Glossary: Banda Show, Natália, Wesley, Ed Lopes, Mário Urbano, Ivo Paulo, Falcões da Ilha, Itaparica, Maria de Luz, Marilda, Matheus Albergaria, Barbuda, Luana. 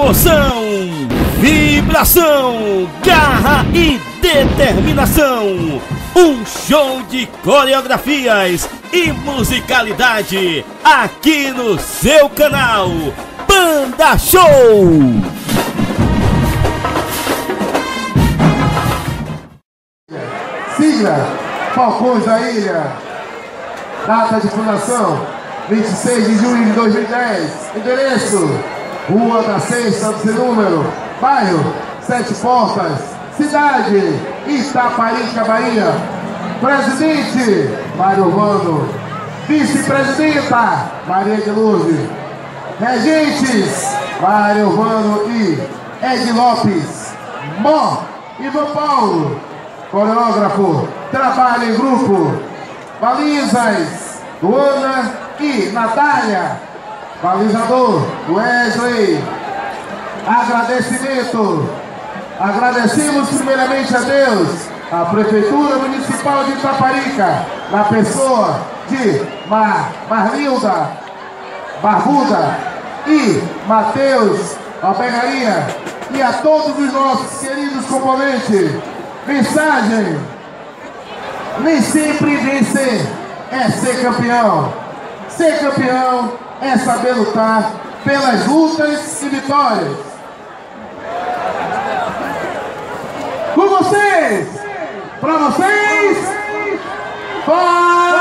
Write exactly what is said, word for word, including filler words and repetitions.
emoção, vibração, garra e determinação. Um show de coreografias e musicalidade aqui no seu canal Banda Show. Sigla Falcões da Ilha. Data de fundação vinte e seis de junho de dois mil e dez. Endereço Rua da Sexta, do seu número. Bairro Sete Portas. Cidade Itaparica, Bahia. Presidente Mário Urbano. Vice-presidenta Maria de Luz. Regentes Mário Urbano e Ed Lopes. Mó Ivo Paulo. Coreógrafo, trabalho em grupo. Balizas, Luana e Natália. Balizador, Wesley. Agradecimento. Agradecemos primeiramente a Deus, a Prefeitura Municipal de Itaparica, na pessoa de Mar, Marilda, Barbuda e Matheus Albergaria, e a todos os nossos queridos componentes. Mensagem: nem sempre vencer é ser campeão. Ser campeão é saber lutar pelas lutas e vitórias. Com vocês, pra vocês, fala!